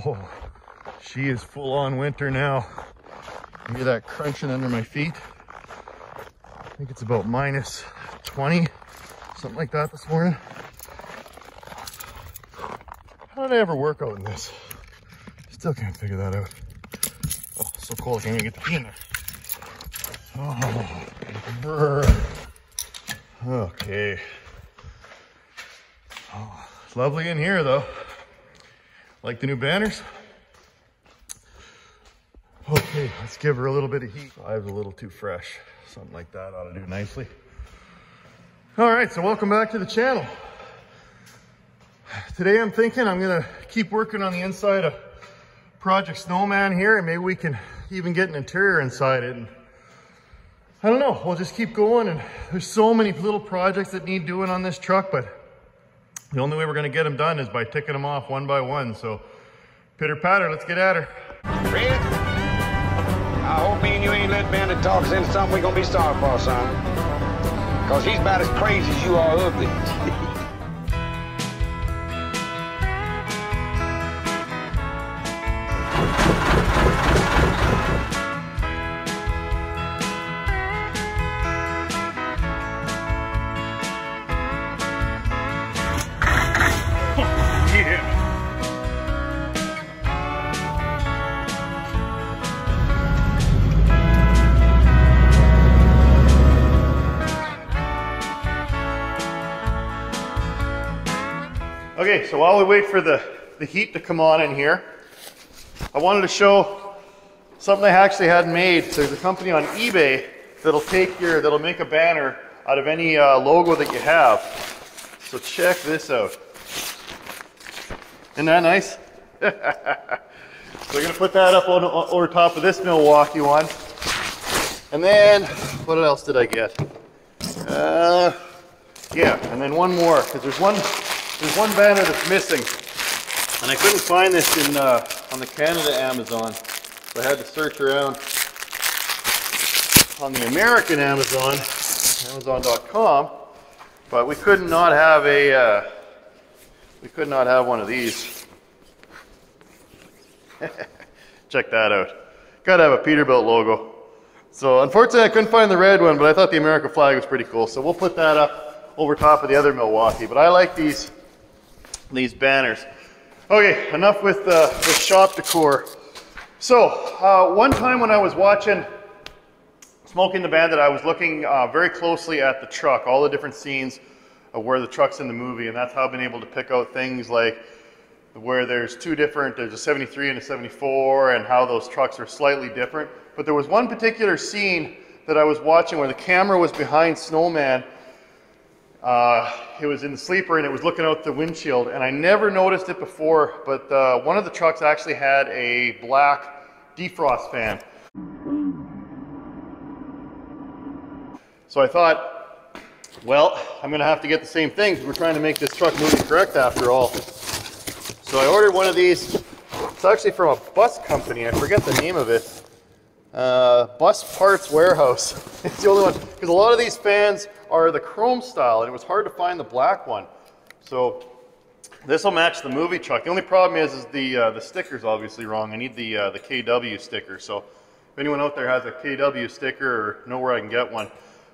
Whoa, she is full on winter now. You hear that crunching under my feet? I think it's about minus 20, something like that this morning. How did I ever work out in this? Still can't figure that out. Oh, so cold, I can't even get the pee in there. Oh, brr. Okay. Oh, it's lovely in here though. Like the new banners? Okay, let's give her a little bit of heat. I was a little too fresh. Something like that ought to do nicely. All right, so welcome back to the channel. Today I'm thinking I'm gonna keep working on the inside of Project Snowman here, and maybe we can even get an interior inside it. And I don't know, we'll just keep going, and there's so many little projects that need doing on this truck, but the only way we're gonna get them done is by ticking them off one by one. So pitter patter, let's get at her. Red, I hope me and you ain't let Bandit talk us into something we gonna be sorry for, son. Cause he's about as crazy as you are ugly. Okay, so while we wait for the heat to come on in here, I wanted to show something I actually had made. There's a company on eBay that'll make a banner out of any logo that you have. So check this out. Isn't that nice? So we're gonna put that up over top of this Milwaukee one. And then, what else did I get? Yeah, and then one more, because there's one banner that's missing, and I couldn't find this in on the Canada Amazon, so I had to search around on the American Amazon, Amazon.com. But we could not have a one of these. Check that out. Gotta have a Peterbilt logo. So unfortunately, I couldn't find the red one, but I thought the American flag was pretty cool. So we'll put that up over top of the other Milwaukee. But I like these banners. Okay, enough with shop decor. So one time when I was watching Smokey and the Bandit, I was looking very closely at the truck, all the different scenes of where the truck's in the movie, and that's how I've been able to pick out things like where there's a 73 and a 74, and how those trucks are slightly different. But there was one particular scene that I was watching where the camera was behind Snowman. It was in the sleeper, and it was looking out the windshield, and I never noticed it before, but one of the trucks actually had a black defrost fan. So I thought, well, I'm gonna have to get the same thing, because we're trying to make this truck movie correct after all. So I ordered one of these. It's actually from a bus company. I forget the name of it. Bus Parts Warehouse. It's the only one, because a lot of these fans are the chrome style, and it was hard to find the black one. So this will match the movie truck. The only problem is the sticker's obviously wrong. I need the KW sticker. So if anyone out there has a KW sticker or know where I can get one,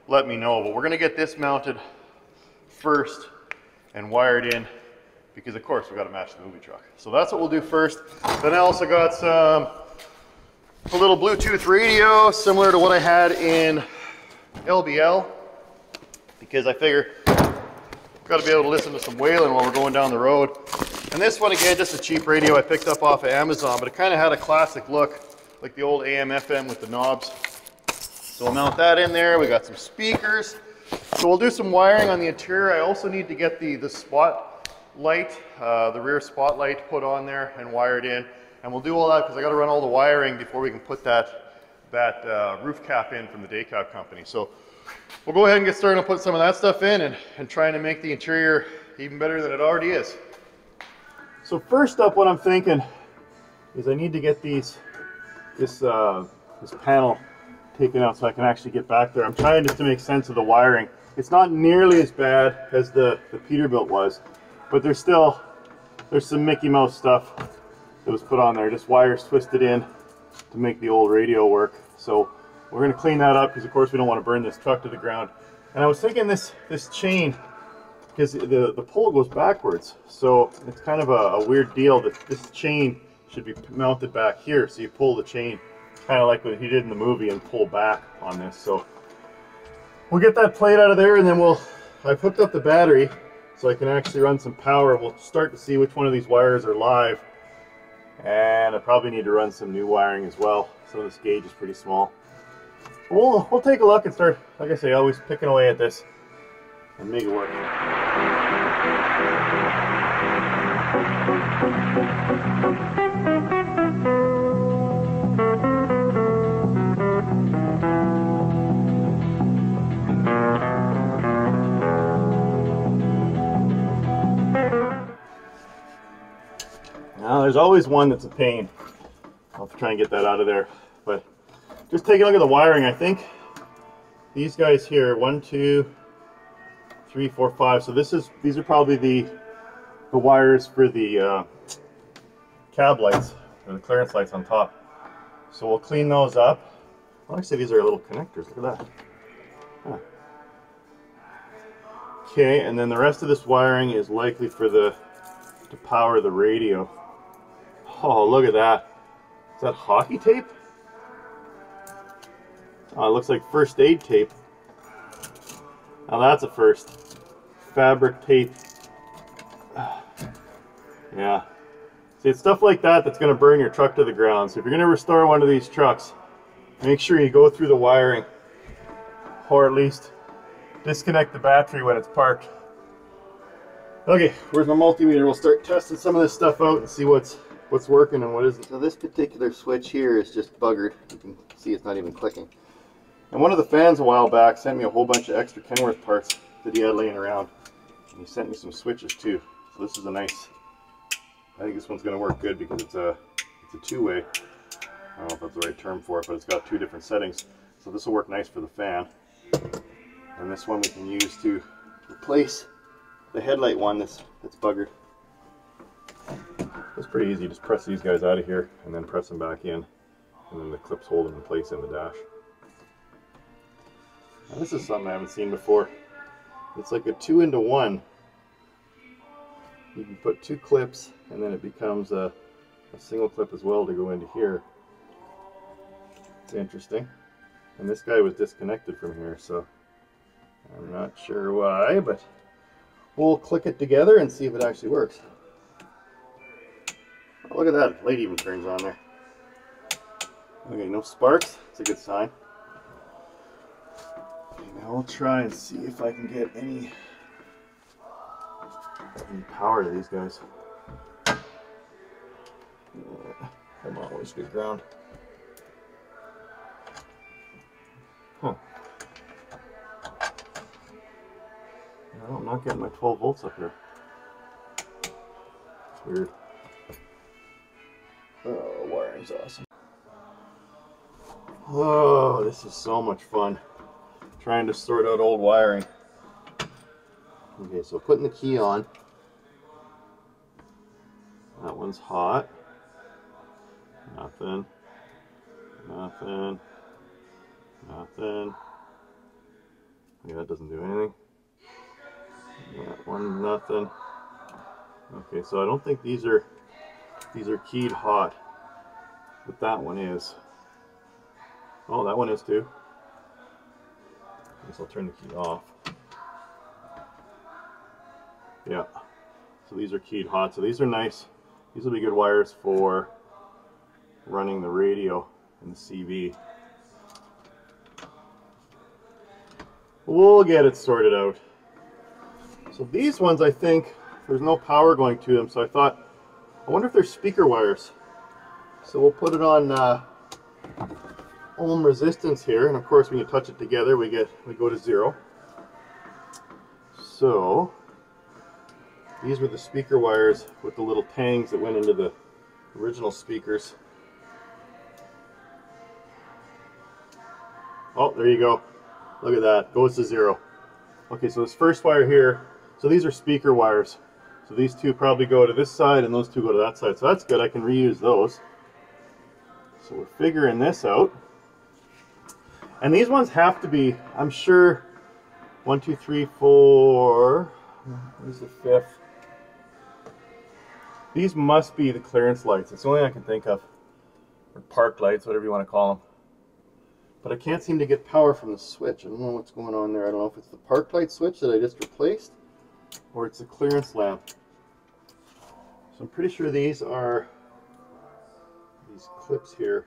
let me know. But we're gonna get this mounted first and wired in, because of course we've got to match the movie truck. So that's what we'll do first. Then I also got a little Bluetooth radio, similar to what I had in LBL, because I figure I've got to be able to listen to some wailing while we're going down the road. And this one, again, just a cheap radio I picked up off of Amazon, but it kind of had a classic look, like the old AM FM with the knobs. So we'll mount that in there. We got some speakers. So we'll do some wiring on the interior. I also need to get the spotlight, the rear spotlight put on there and wired in. And we'll do all that, because I got to run all the wiring before we can put that roof cap in from the DayCab Company. So we'll go ahead and get started. I'll put some of that stuff in and trying to make the interior even better than it already is. So first up, what I'm thinking is I need to get this panel taken out so I can actually get back there. I'm trying just to make sense of the wiring. It's not nearly as bad as the Peterbilt was, but there's some Mickey Mouse stuff that was put on there, just wires twisted in to make the old radio work. So we're going to clean that up because of course we don't want to burn this truck to the ground. And I was thinking this chain, because the pole goes backwards, so it's kind of a weird deal that this chain should be mounted back here. So you pull the chain kind of like what he did in the movie and pull back on this. So we'll get that plate out of there, and then I've hooked up the battery so I can actually run some power. We'll start to see which one of these wires are live, and I probably need to run some new wiring as well. Some of this gauge is pretty small. We'll take a look and start, like I say, always picking away at this and make it work. Now there's always one that's a pain. I'll have to try and get that out of there, but just take a look at the wiring. I think these guys here, 1, 2, 3, 4, 5. So these are probably the wires for the cab lights or the clearance lights on top. So we'll clean those up. Well, actually, these are little connectors. Look at that. Huh. Okay, and then the rest of this wiring is likely for to power the radio. Oh, look at that! Is that hockey tape? Oh, it looks like first aid tape. Now that's a first. Fabric tape. Yeah. See, it's stuff like that that's going to burn your truck to the ground. So if you're going to restore one of these trucks, make sure you go through the wiring, or at least disconnect the battery when it's parked. Okay, where's my multimeter? We'll start testing some of this stuff out and see what's working and what isn't. So this particular switch here is just buggered. You can see it's not even clicking. And one of the fans a while back sent me a whole bunch of extra Kenworth parts that he had laying around. And he sent me some switches too. So this is a nice, I think this one's going to work good because it's a two-way. I don't know if that's the right term for it, but it's got two different settings. So this will work nice for the fan. And this one we can use to replace the headlight one that's buggered. It's pretty easy, just press these guys out of here and then press them back in. And then the clips hold them in place in the dash. Now this is something I haven't seen before. It's like a 2-into-1. You can put two clips and then it becomes a single clip as well to go into here. It's interesting. And this guy was disconnected from here, so I'm not sure why, but we'll click it together and see if it actually works. Oh, look at that, light even turns on there. Okay, no sparks, it's a good sign. Now I'll try and see if I can get any power to these guys. Yeah, come on, always good ground. Huh. No, I'm not getting my 12 volts up here. It's weird. Oh, wiring's awesome. Oh, this is so much fun. Trying to sort out old wiring. Okay, so putting the key on. That one's hot. Nothing. Nothing. Nothing. Okay, that doesn't do anything. Yeah, one nothing. Okay, so I don't think these are keyed hot, but that one is. Oh, that one is too. I'll turn the key off. Yeah, so these are keyed hot, so these are nice. These will be good wires for running the radio and the CV. We'll get it sorted out. So these ones, I think there's no power going to them, so I thought, I wonder if they're speaker wires. So we'll put it on ohm resistance here, and of course when you touch it together we go to zero. So these were the speaker wires with the little tangs that went into the original speakers. Oh, there you go, look at that, goes to zero. Okay, so this first wire here, so these are speaker wires, So these two probably go to this side and those two go to that side. So that's good. I can reuse those. So we're figuring this out. And these ones have to be, I'm sure, 1, 2, 3, 4. Where's the fifth? These must be the clearance lights. It's the only thing I can think of. Or park lights, whatever you want to call them. But I can't seem to get power from the switch. I don't know what's going on there. I don't know if it's the park light switch that I just replaced or it's the clearance lamp. So I'm pretty sure these are these clips here.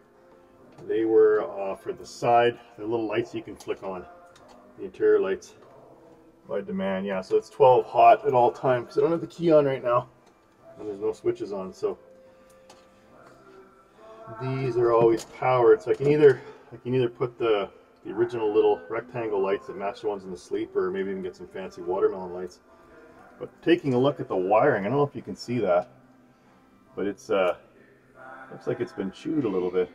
They were for the side. They're little lights you can flick on. The interior lights by demand. Yeah, so it's 12 hot at all times because I don't have the key on right now. And there's no switches on, so these are always powered. So I can either put the original little rectangle lights that match the ones in the sleeper, or maybe even get some fancy watermelon lights. But taking a look at the wiring, I don't know if you can see that, but it's looks like it's been chewed a little bit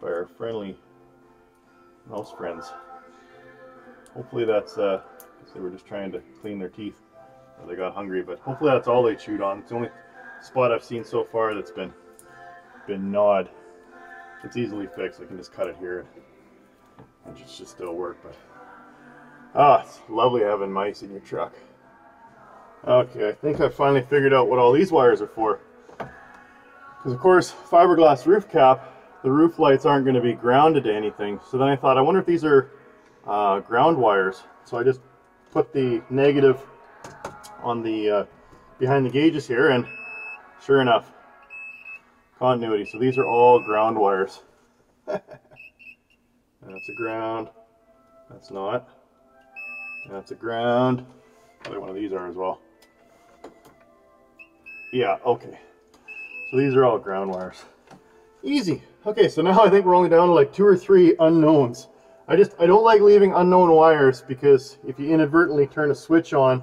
by our friendly mouse friends. Hopefully that's they were just trying to clean their teeth. They got hungry, but hopefully that's all they chewed on. It's the only spot I've seen so far that's been gnawed. It's easily fixed. I can just cut it here and it should still work. But it's lovely having mice in your truck. Okay, I think I finally figured out what all these wires are for. Because of course, fiberglass roof cap, the roof lights aren't going to be grounded to anything. So then I thought, I wonder if these are ground wires. So I just put the negative on the behind the gauges here, and sure enough, continuity. So these are all ground wires. That's a ground, that's not, that's a ground. Probably one of these are as well. Yeah, okay, so these are all ground wires. Easy. Okay, so now I think we're only down to like 2 or 3 unknowns. I don't like leaving unknown wires, because if you inadvertently turn a switch on,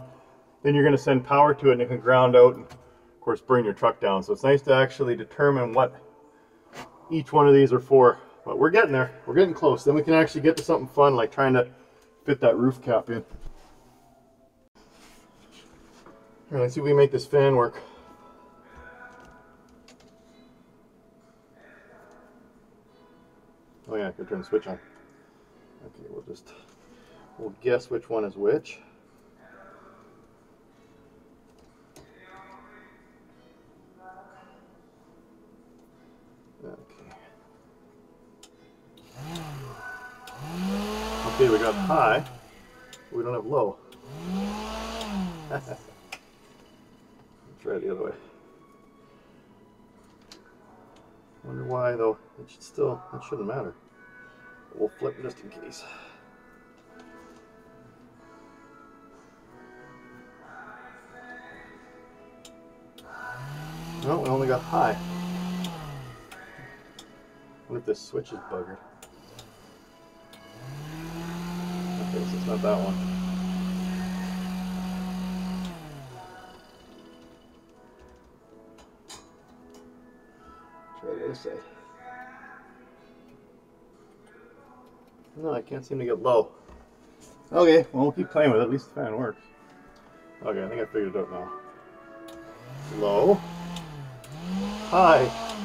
then you're going to send power to it and it can ground out and of course burn your truck down. So it's nice to actually determine what each one of these are for. But we're getting there, we're getting close. Then we can actually get to something fun like trying to fit that roof cap in. All right, let's see if we can make this fan work. Oh yeah, I could turn the switch on. Okay, we'll guess which one is which. Okay, we got high, but we don't have low. Let's try it the other way. Wonder why though. It shouldn't matter. We'll flip just in case. No, we only got high. What if this switch is buggered? Okay, so it's not that one. Try the other side. No, I can't seem to get low. Okay, well, we'll keep playing with it. At least the fan works. Okay, I think I figured it out now. Low. High.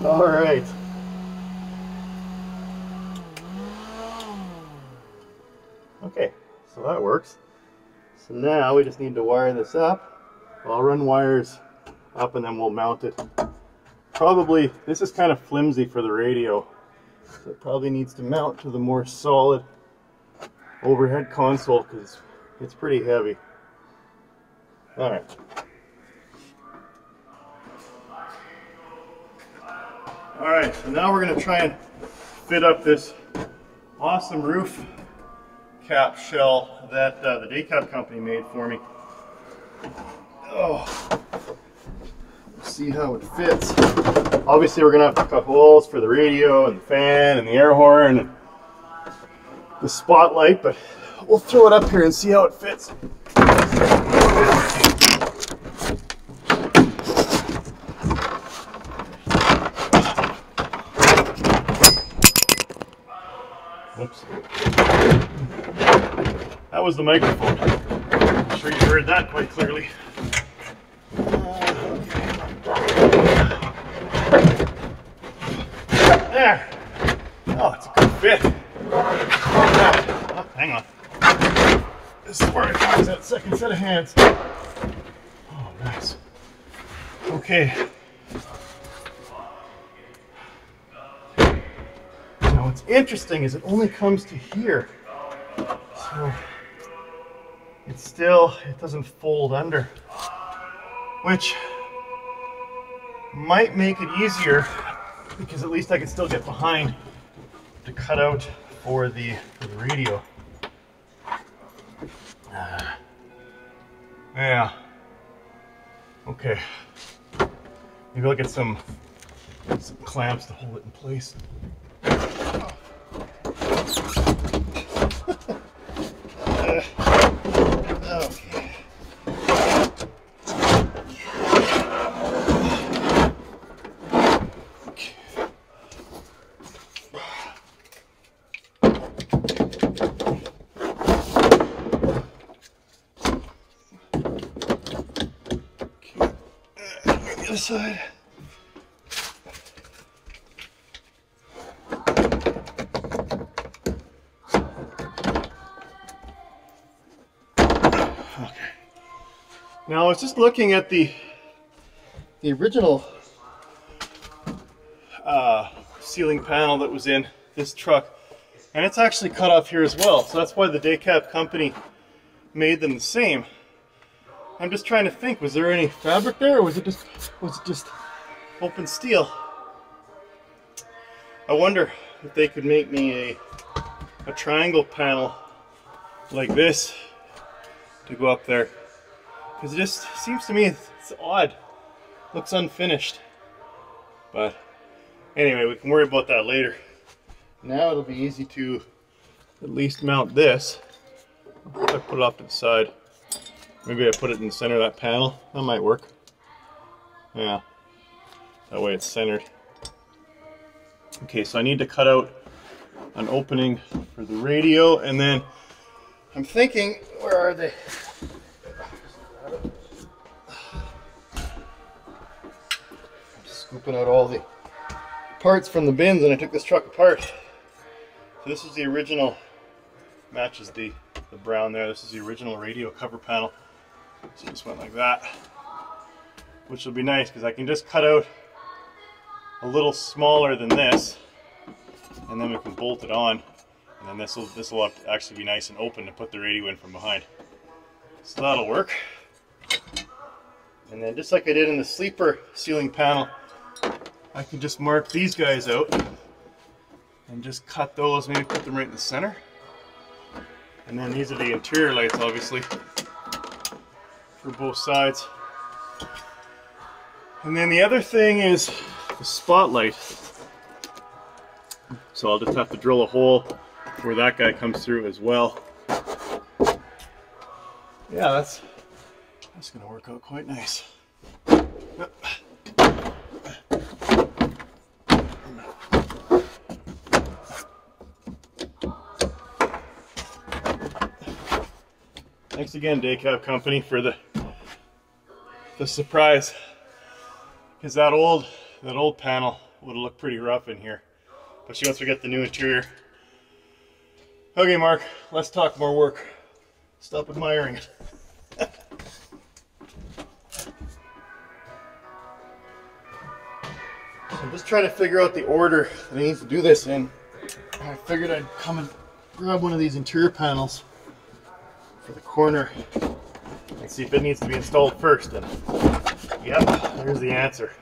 Alright. Okay, so that works. So now we just need to wire this up. I'll run wires up and then we'll mount it. Probably, this is kind of flimsy for the radio, so it probably needs to mount to the more solid overhead console because it's pretty heavy. Alright. Alright, so now we're going to try and fit up this awesome roof cap shell that the DayCab Company made for me. Oh, let's see how it fits. Obviously we're going to have to cut holes for the radio and the fan and the air horn and the spotlight, but we'll throw it up here and see how it fits. That was the microphone. I'm sure sure you heard that quite clearly. Okay. There. Oh, it's a good fit. Oh, hang on. This is where I got that second set of hands. Oh, nice. Okay. Now, what's interesting is it only comes to here. So it's still, it doesn't fold under, which might make it easier because at least I can still get behind to cut out for the radio. Yeah. Okay. Maybe I'll get some clamps to hold it in place. Okay. Okay. The other side. Now, I was just looking at the original ceiling panel that was in this truck, and it's actually cut off here as well, so that's why the DayCab Company made them the same. I'm just trying to think, was there any fabric there, or was it just open steel? I wonder if they could make me a triangle panel like this to go up there. Because it just seems to me it's odd. Looks unfinished. But anyway, we can worry about that later. Now it'll be easy to at least mount this. I put it off to the side. Maybe I put it in the center of that panel. That might work. Yeah. That way it's centered. Okay, so I need to cut out an opening for the radio, and then I'm thinking, where are they? Scooping out all the parts from the bins, and I took this truck apart. So this is the original, matches the brown there. This is the original radio cover panel. So it just went like that, which will be nice because I can just cut out a little smaller than this, and then we can bolt it on, and then this will actually be nice and open to put the radio in from behind. So that'll work. And then just like I did in the sleeper ceiling panel, I can just mark these guys out and just cut those, maybe put them right in the center. And then these are the interior lights, obviously, for both sides. And then the other thing is the spotlight. So I'll just have to drill a hole where that guy comes through as well. Yeah, that's going to work out quite nice. Yep. Thanks again, DayCab Company, for the surprise, because that old panel would have looked pretty rough in here, but she wants to get the new interior. Okay, Mark, let's talk more work. Stop admiring it. I'm just trying to figure out the order that I need to do this in. I figured I'd come and grab one of these interior panels for the corner and see if it needs to be installed first. And yep, there's the answer.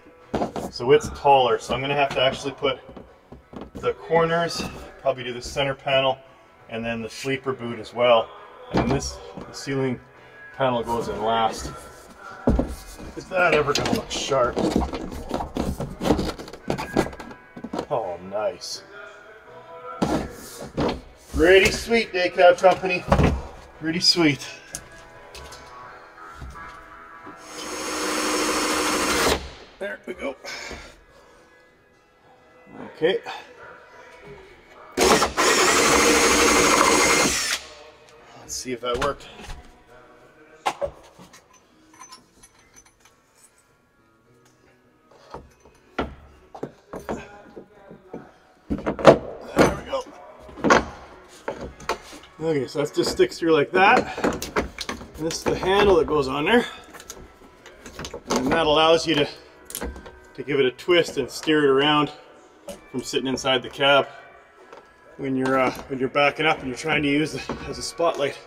So it's taller, so I'm gonna have to actually put the corners, probably do the center panel and then the sleeper boot as well, and this the ceiling panel goes in last. Is that ever gonna look sharp? Oh, nice. Pretty sweet, DayCab Company. Pretty sweet. There we go. Okay. Let's see if that worked. Okay, so that just sticks through like that. And this is the handle that goes on there. And that allows you to give it a twist and steer it around from sitting inside the cab when you're backing up and you're trying to use it as a spotlight.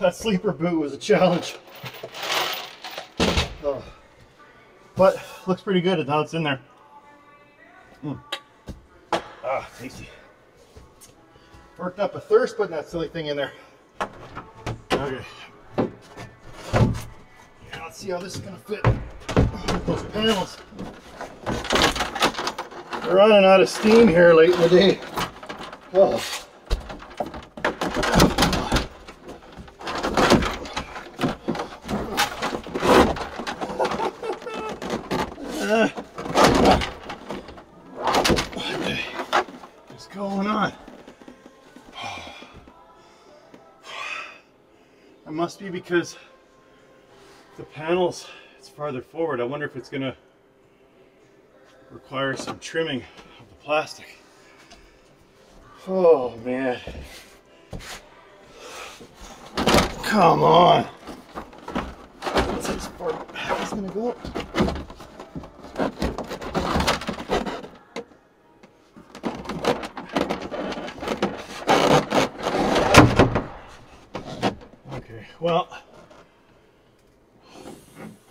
That sleeper boot was a challenge, but looks pretty good at how it's in there. Ah, tasty. Worked up a thirst putting that silly thing in there. Okay. Yeah, let's see how this is gonna fit with those panels. We're running out of steam here late in the day. Whoa. Must be because the panels, it's farther forward. I wonder if it's gonna require some trimming of the plastic. Oh man, come on. That's as far back it's gonna go. Well,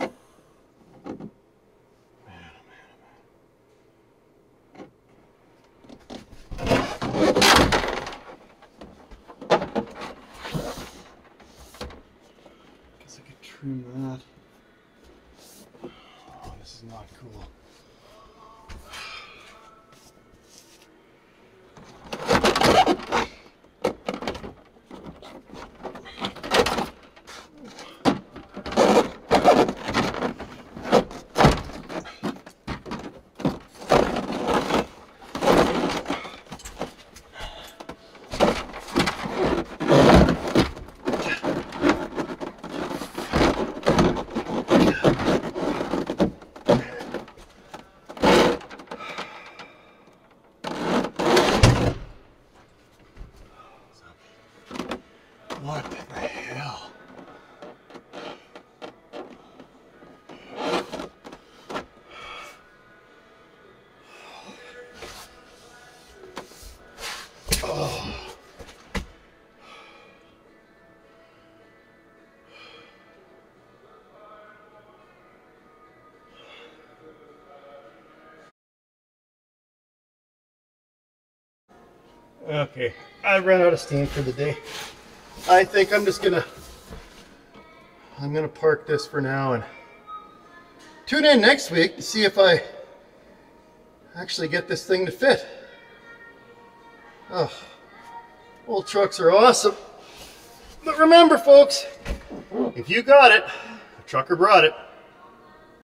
man, oh man, oh man. Guess I could trim that. Oh, this is not cool. Okay, I ran out of steam for the day. I think I'm just gonna park this for now and Tune in next week to see if I actually get this thing to fit. Oh, old trucks are awesome. But remember, folks, if you got it, a trucker brought it.